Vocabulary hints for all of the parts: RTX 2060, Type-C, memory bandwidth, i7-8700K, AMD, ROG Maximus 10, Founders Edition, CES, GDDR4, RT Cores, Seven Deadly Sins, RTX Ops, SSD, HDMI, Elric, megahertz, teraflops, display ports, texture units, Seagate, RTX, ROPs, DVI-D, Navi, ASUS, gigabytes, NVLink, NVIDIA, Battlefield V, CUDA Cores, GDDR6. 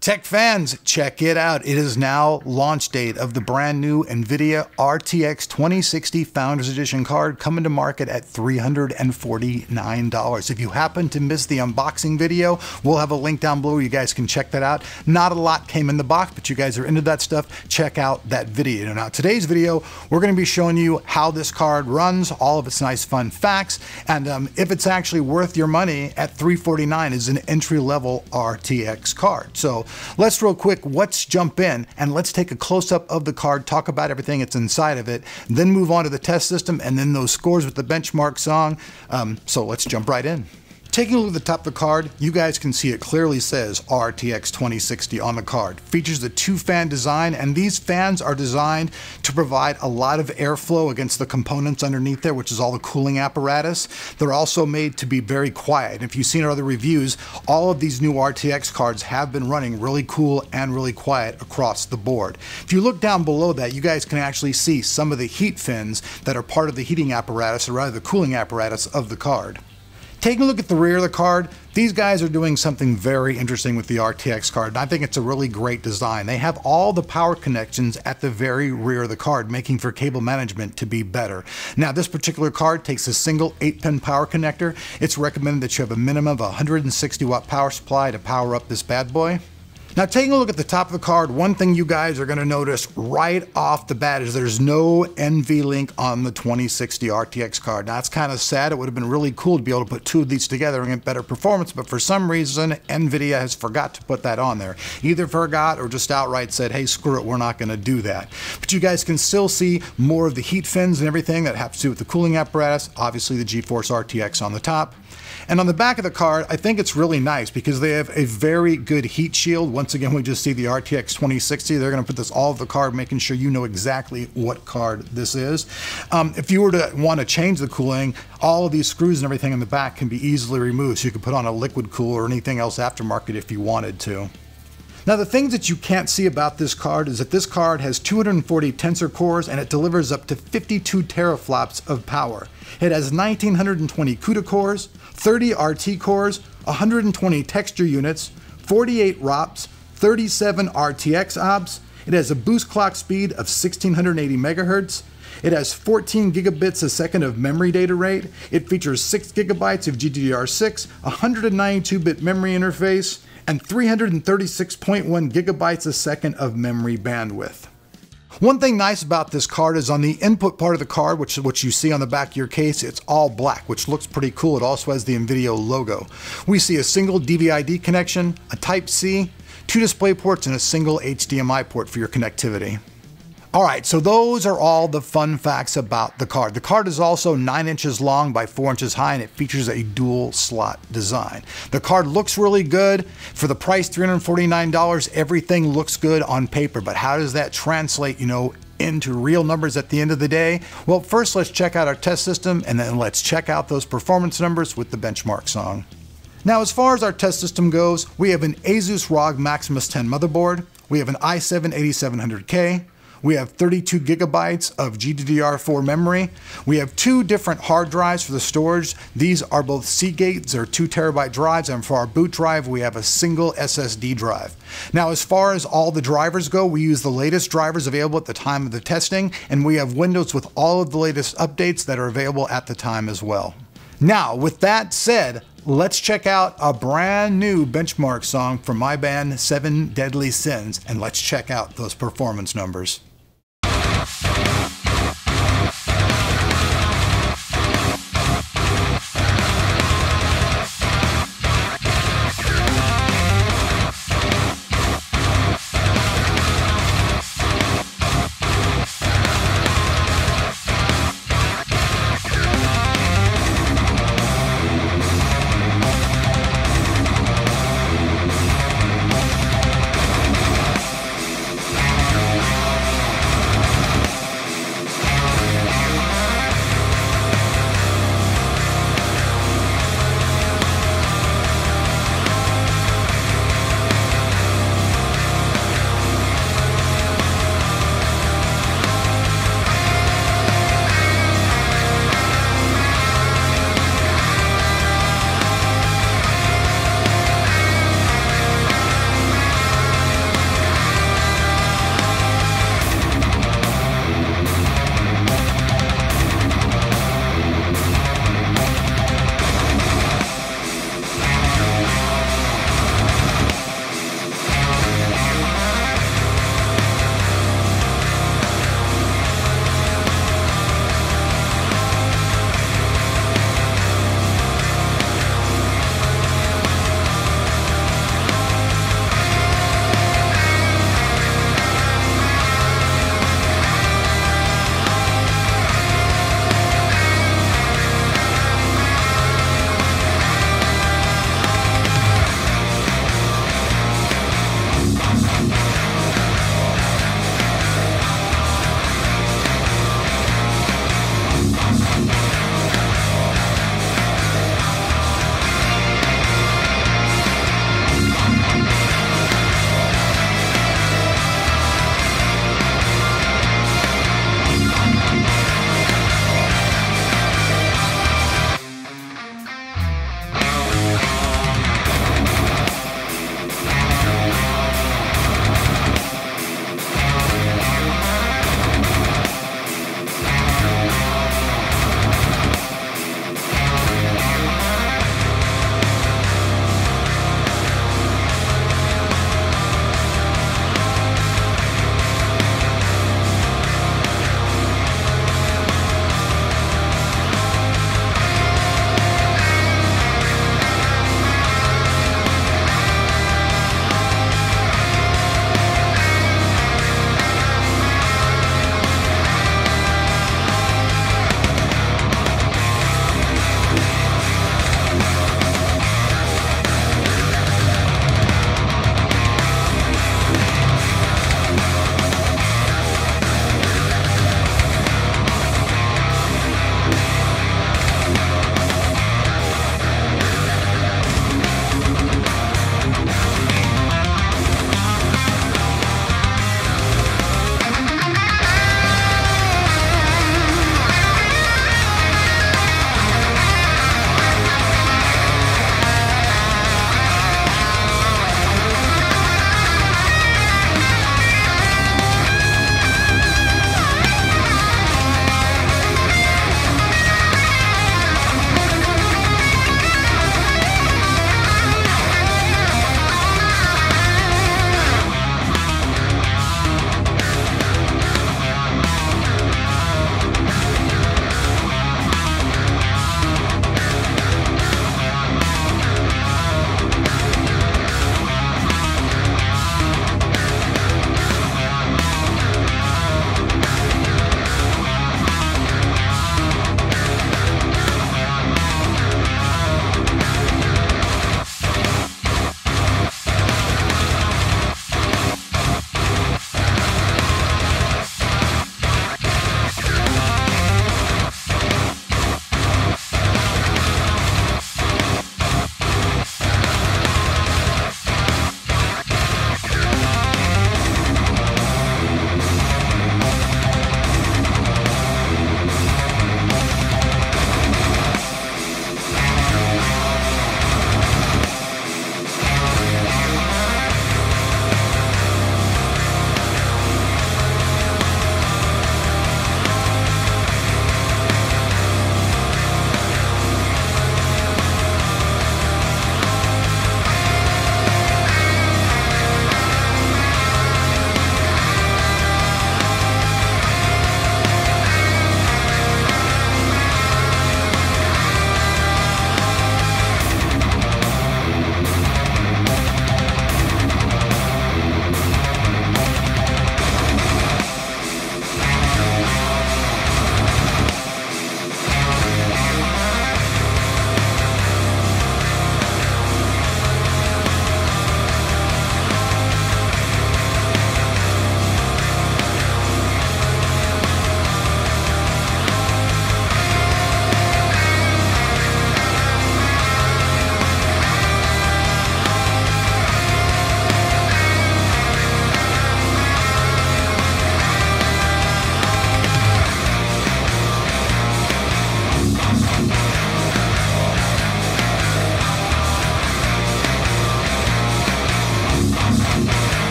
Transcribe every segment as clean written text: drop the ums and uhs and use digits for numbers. Tech fans, check it out. It is now launch date of the brand new NVIDIA RTX 2060 Founders Edition card coming to market at $349. If you happen to miss the unboxing video, we'll have a link down below. You guys can check that out. Not a lot came in the box, but you guys are into that stuff. Check out that video. Now, today's video, we're going to be showing you how this card runs, all of its nice fun facts, and if it's actually worth your money at $349 is an entry-level RTX card. So let's real quick, let's jump in and let's take a close-up of the card, talk about everything that's inside of it, then move on to the test system and then those scores with the benchmark song. So let's jump right in. Taking a look at the top of the card, you guys can see it clearly says RTX 2060 on the card. Features the two-fan design, and these fans are designed to provide a lot of airflow against the components underneath there, which is all the cooling apparatus. They're also made to be very quiet. If you've seen our other reviews, all of these new RTX cards have been running really cool and really quiet across the board. If you look down below that, you guys can actually see some of the heat fins that are part of the heating apparatus, or rather the cooling apparatus of the card. Taking a look at the rear of the card, these guys are doing something very interesting with the RTX card, and I think it's a really great design. They have all the power connections at the very rear of the card, making for cable management to be better. Now, this particular card takes a single 8-pin power connector. It's recommended that you have a minimum of 160-watt power supply to power up this bad boy. Now, taking a look at the top of the card, one thing you guys are going to notice right off the bat is there's no NVLink on the 2060 RTX card. Now, that's kind of sad. It would have been really cool to be able to put two of these together and get better performance, but for some reason, NVIDIA has forgot to put that on there. Either forgot or just outright said, hey, screw it, we're not going to do that. But you guys can still see more of the heat fins and everything that has to do with the cooling apparatus, obviously the GeForce RTX on the top. And on the back of the card, I think it's really nice because they have a very good heat shield. Once again, we just see the RTX 2060. They're going to put this all over the card, making sure you know exactly what card this is. If you were to want to change the cooling, all of these screws and everything in the back can be easily removed, so you can put on a liquid cooler or anything else aftermarket if you wanted to. Now, the things that you can't see about this card is that this card has 240 Tensor Cores and it delivers up to 52 teraflops of power. It has 1920 CUDA Cores, 30 RT Cores, 120 texture units, 48 ROPs, 37 RTX Ops. It has a boost clock speed of 1680 megahertz. It has 14 gigabits a second of memory data rate. It features 6 gigabytes of GDDR6, 192-bit memory interface, and 336.1 gigabytes a second of memory bandwidth. One thing nice about this card is on the input part of the card, which is what you see on the back of your case, it's all black, which looks pretty cool. It also has the NVIDIA logo. We see a single DVI-D connection, a Type-C, 2 display ports, and a single HDMI port for your connectivity. All right, so those are all the fun facts about the card. The card is also 9 inches long by 4 inches high, and it features a dual slot design. The card looks really good. For the price, $349, everything looks good on paper, but how does that translate, into real numbers at the end of the day? Well, first let's check out our test system, and then let's check out those performance numbers with the benchmark song. Now, as far as our test system goes, we have an ASUS ROG Maximus 10 motherboard. We have an i7-8700K. We have 32 gigabytes of GDDR4 memory. We have 2 different hard drives for the storage. These are both Seagates, they're 2 terabyte drives, and for our boot drive, we have a single SSD drive. Now, as far as all the drivers go, we use the latest drivers available at the time of the testing, and we have Windows with all of the latest updates that are available at the time as well. Now, with that said, let's check out a brand new benchmark song from my band, Seven Deadly Sins, and let's check out those performance numbers.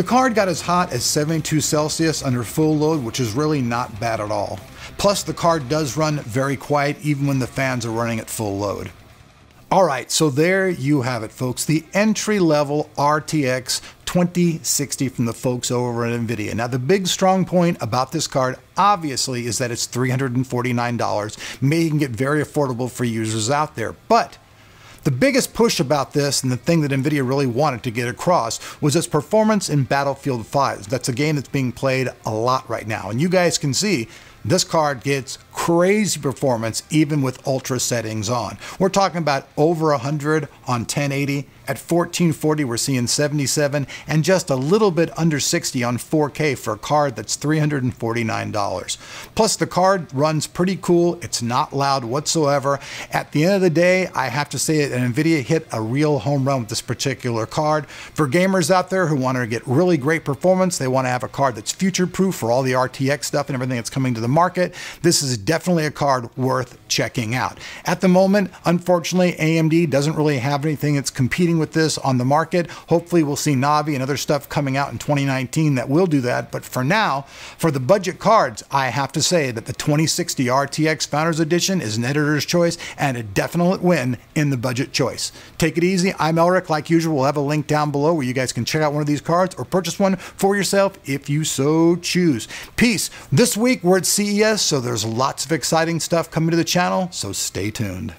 The card got as hot as 72 Celsius under full load, which is really not bad at all. Plus, the card does run very quiet even when the fans are running at full load. All right, so there you have it, folks. The entry-level RTX 2060 from the folks over at NVIDIA. Now, the big strong point about this card, obviously, is that it's $349, making it very affordable for users out there. But the biggest push about this, and the thing that NVIDIA really wanted to get across, was its performance in Battlefield V. That's a game that's being played a lot right now. And you guys can see, this card gets crazy performance even with ultra settings on. We're talking about over 100 on 1080. At 1440, we're seeing 77, and just a little bit under 60 on 4K for a card that's $349. Plus, the card runs pretty cool. It's not loud whatsoever. At the end of the day, I have to say that NVIDIA hit a real home run with this particular card. For gamers out there who want to get really great performance, they want to have a card that's future-proof for all the RTX stuff and everything that's coming to the market, this is definitely a card worth checking out. At the moment, unfortunately, AMD doesn't really have anything that's competing with this on the market. Hopefully we'll see Navi and other stuff coming out in 2019 that will do that. But for now, for the budget cards, I have to say that the 2060 RTX Founders Edition is an editor's choice and a definite win in the budget choice. Take it easy. I'm Elric. Like usual, we'll have a link down below where you guys can check out one of these cards or purchase one for yourself if you so choose. Peace. This week we're at CES, so there's lots of exciting stuff coming to the channel, so stay tuned.